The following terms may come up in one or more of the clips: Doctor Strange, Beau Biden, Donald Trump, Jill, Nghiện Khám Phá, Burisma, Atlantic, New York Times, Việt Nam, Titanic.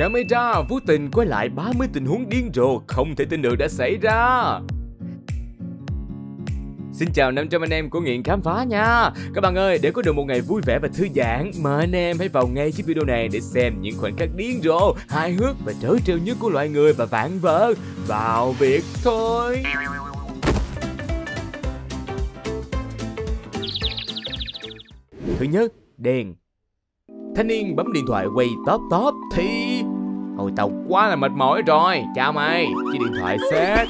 Camera vô tình quay lại 30 tình huống điên rồ không thể tin được đã xảy ra. Xin chào 500 anh em của Nghiện Khám Phá nha. Các bạn ơi, để có được một ngày vui vẻ và thư giãn, mời anh em hãy vào ngay chiếc video này để xem những khoảnh khắc điên rồ, hài hước và trớ trêu nhất của loài người và vạn vật. Vào việc thôi. Thứ nhất, đèn. Thanh niên bấm điện thoại quay tóp tóp thì... Ôi tao quá là mệt mỏi rồi. Chào mày, chiếc điện thoại xếp.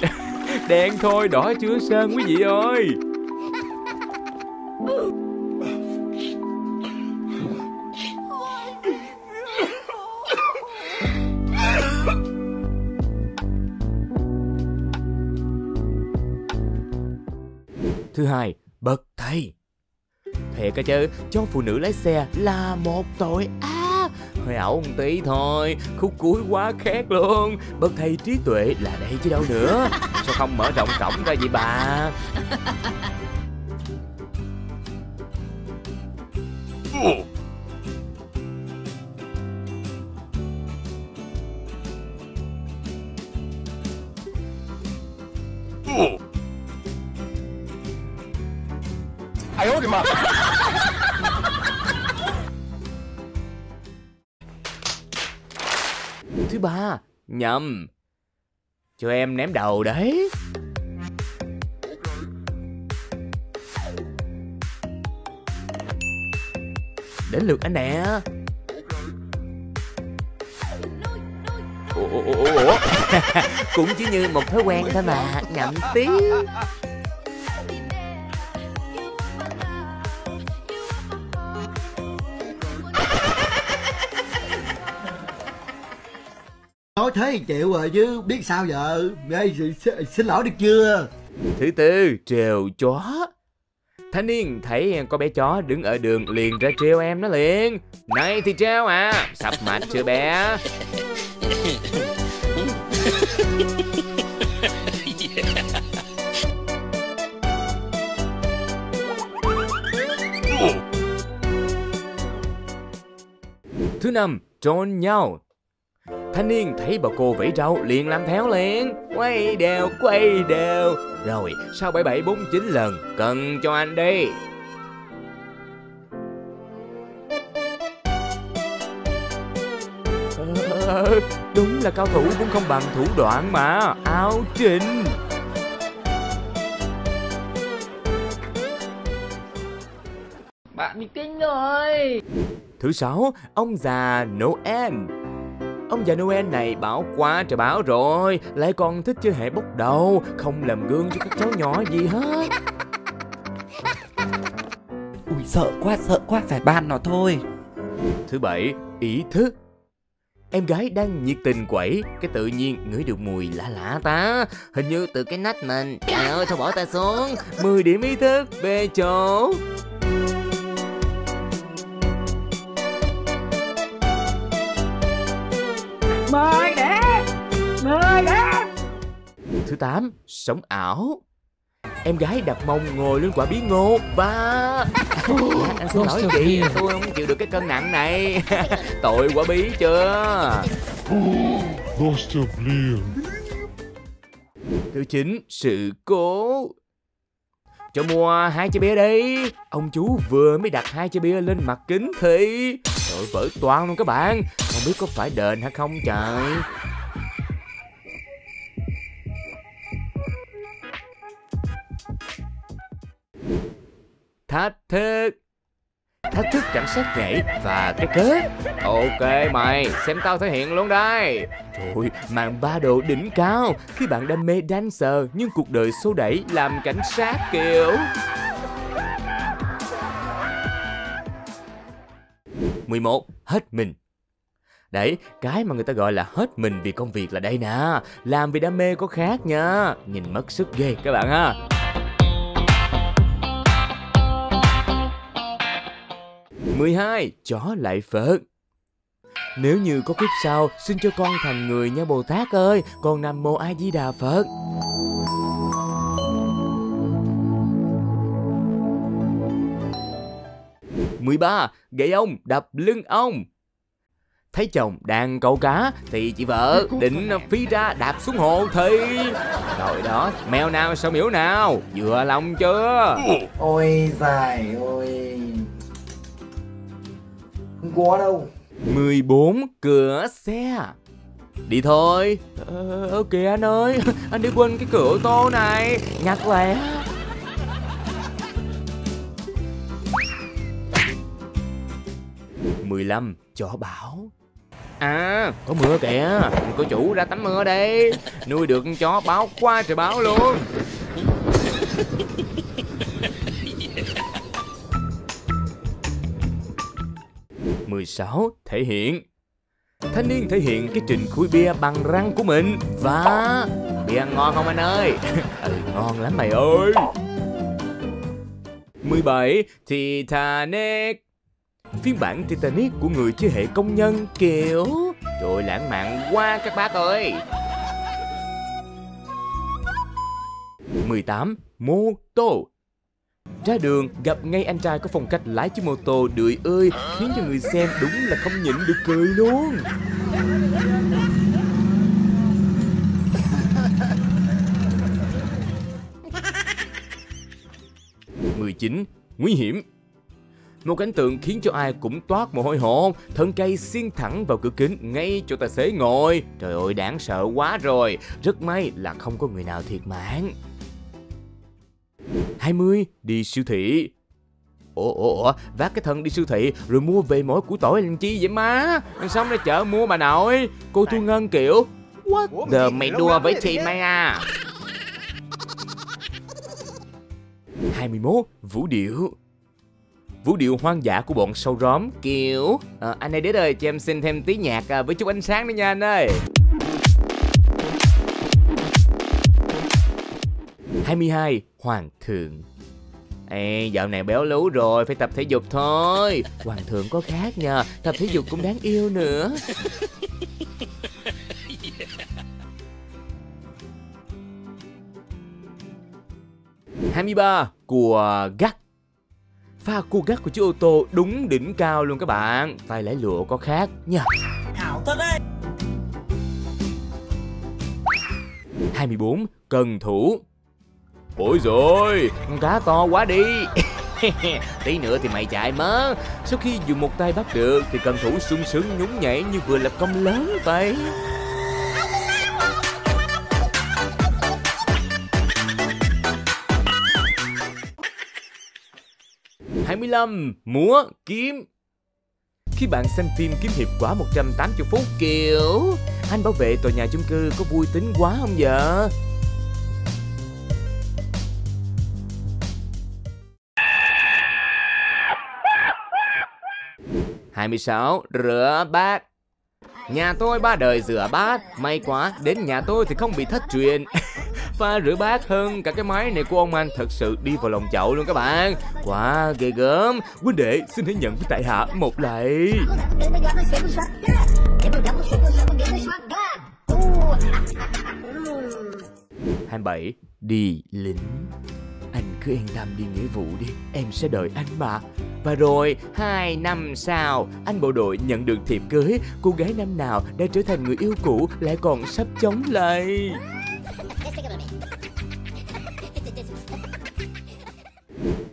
Đen thôi, đỏ chưa sơn quý vị ơi. Thứ hai, bậc thầy. Thiệt cả chứ, cho phụ nữ lái xe là một tội ác. Hơi ảo một tí thôi, khúc cuối quá khét luôn. Bậc thầy trí tuệ là đây chứ đâu nữa. Sao không mở rộng cổng ra vậy bà? Thứ ba, nhầm. Cho em ném đầu đấy. Đến lượt anh nè. Ủa. Cũng chỉ như một thói quen thôi mà. Nhầm tí. Thế chịu rồi chứ biết sao giờ. Xin lỗi được chưa. Thứ tư, trèo chó. Thanh niên thấy có bé chó đứng ở đường liền ra treo em nó liền. Này thì treo à, sắp mạch chưa bé. Thứ năm, trôn nhau. Thanh niên thấy bà cô vẫy rau liền làm theo liền. Quay đều rồi sau 7749 lần cần cho anh đi. Đúng là cao thủ cũng không bằng thủ đoạn mà. Áo Trình. Bạn bị kinh rồi. Thứ sáu, ông già Noel. Ông già Noel này bảo quá trời bảo rồi, lại còn thích chơi hệ bốc đầu, không làm gương cho các cháu nhỏ gì hết. Ui sợ quá phải ban nó thôi. Thứ bảy, ý thức. Em gái đang nhiệt tình quẩy, cái tự nhiên ngửi được mùi lạ lạ ta. Hình như từ cái nách mình. Trời ơi thôi bỏ ta xuống. 10 điểm ý thức về chỗ. Mời đẻ. Thứ 8, sống ảo. Em gái đặt mông ngồi lên quả bí ngô và... Anh xin lỗi chị, tôi không chịu được cái cân nặng này. Tội quả bí chưa. Thứ 9, sự cố. Cho mua 2 chai bia đi. Ông chú vừa mới đặt 2 chai bia lên mặt kính thì... Trời vỡ toang luôn các bạn. Không biết có phải đền hay không trời. Thách thức cảnh sát nhảy và cái kết. Ok mày, xem tao thể hiện luôn đây. Trời, màn ba độ đỉnh cao. Khi bạn đam mê dancer nhưng cuộc đời xô đẩy làm cảnh sát kiểu. 11, hết mình. Đấy, cái mà người ta gọi là hết mình vì công việc là đây nè. Làm vì đam mê có khác nha. Nhìn mất sức ghê các bạn ha. Thứ 12, chó lại Phật. Nếu như có kiếp sau, xin cho con thành người nha Bồ Tát ơi, con Nam Mô A Di Đà Phật. Thứ 13, gậy ông, đập lưng ông. Thấy chồng đang câu cá thì chị vợ định phi ra đạp xuống hồ thì... Rồi đó, mèo nào sao miễu nào, vừa lòng chưa? Ôi dài ôi, không có đâu. 14 cửa xe. Đi thôi. Ok anh ơi, anh đi quên cái cửa ô tô này, nhặt lẹ. Mười lăm cho bảo. À, có mưa kìa, cô chủ ra tắm mưa đây. Nuôi được con chó báo quá trời báo luôn. Mười sáu thể hiện. Thanh niên thể hiện cái trình khui bia bằng răng của mình. Và bia ngon không anh ơi? Ừ, ngon lắm mày ơi. 17 Titanic. Phiên bản Titanic của người thế hệ công nhân kiểu... Trời lãng mạn quá các bác ơi. 18 Mô tô. Ra đường gặp ngay anh trai có phong cách lái chiếc mô tô đười ơi, khiến cho người xem đúng là không nhịn được cười luôn. 19 Nguy hiểm. Một cảnh tượng khiến cho ai cũng toát mồ hôi hột, thân cây xiên thẳng vào cửa kính ngay chỗ tài xế ngồi. Trời ơi đáng sợ quá rồi, rất may là không có người nào thiệt mạng. 20 đi siêu thị. Ủa, vác cái thân đi siêu thị rồi mua về mỗi củ tỏi làm chi vậy má? Xong ra chợ mua bà nội. Cô Thu Ngân kiểu What the mày đùa với chị mày à? 21 vũ điệu. Vũ điệu hoang dã của bọn sâu róm kiểu anh ơi đến ơi cho em xin thêm tí nhạc với chút ánh sáng nữa nha anh ơi. 22 Hoàng thượng. Ê, dạo này béo lú rồi, phải tập thể dục thôi. Hoàng thượng có khác nha, tập thể dục cũng đáng yêu nữa. 23 Cua gắt. Pha cua gắt của chiếc ô tô đúng đỉnh cao luôn các bạn. Tay lái lụa có khác nha. 24 Cần thủ. Ôi rồi, con cá to quá đi. Tí nữa thì mày chạy mất. Sau khi dùng một tay bắt được thì cần thủ sung sướng nhún nhảy như vừa lập công lớn vậy. 25 múa kiếm. Khi bạn xem phim kiếm hiệp quá 180 phút kiểu anh bảo vệ tòa nhà chung cư có vui tính quá không vợ? 26 rửa bát. Nhà tôi ba đời rửa bát, may quá đến nhà tôi thì không bị thất truyền. Pha rửa bát hơn cả cái máy này của ông anh thật sự đi vào lòng chậu luôn các bạn. Quá ghê gớm. Quý đệ xin hãy nhận với tại hạ một lạy. 27 đi lính. Anh cứ yên tâm đi nghĩa vụ đi, em sẽ đợi anh mà. Và rồi 2 năm sau, anh bộ đội nhận được thiệp cưới. Cô gái năm nào đã trở thành người yêu cũ lại còn sắp chống lại.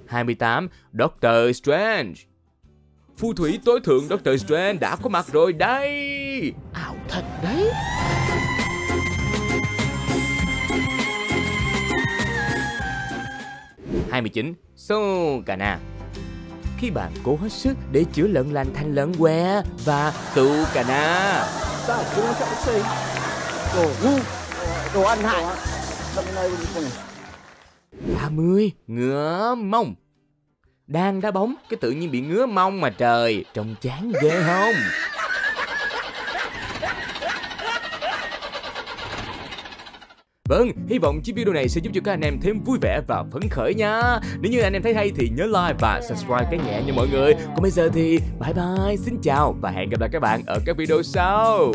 28 Doctor Strange. Phù thủy tối thượng Doctor Strange đã có mặt rồi đây. Ảo thật đấy. 29 Sukana. Khi bạn cố hết sức để chữa lợn lành thành lợn que và Sukana. Đồ ăn hại. 30 ngứa mông. Đang đá bóng cái tự nhiên bị ngứa mông mà trời, trông chán ghê không? hy vọng chiếc video này sẽ giúp cho các anh em thêm vui vẻ và phấn khởi nha. Nếu như anh em thấy hay thì nhớ like và subscribe cái nhẹ nha mọi người. Còn bây giờ thì bye bye, xin chào và hẹn gặp lại các bạn ở các video sau.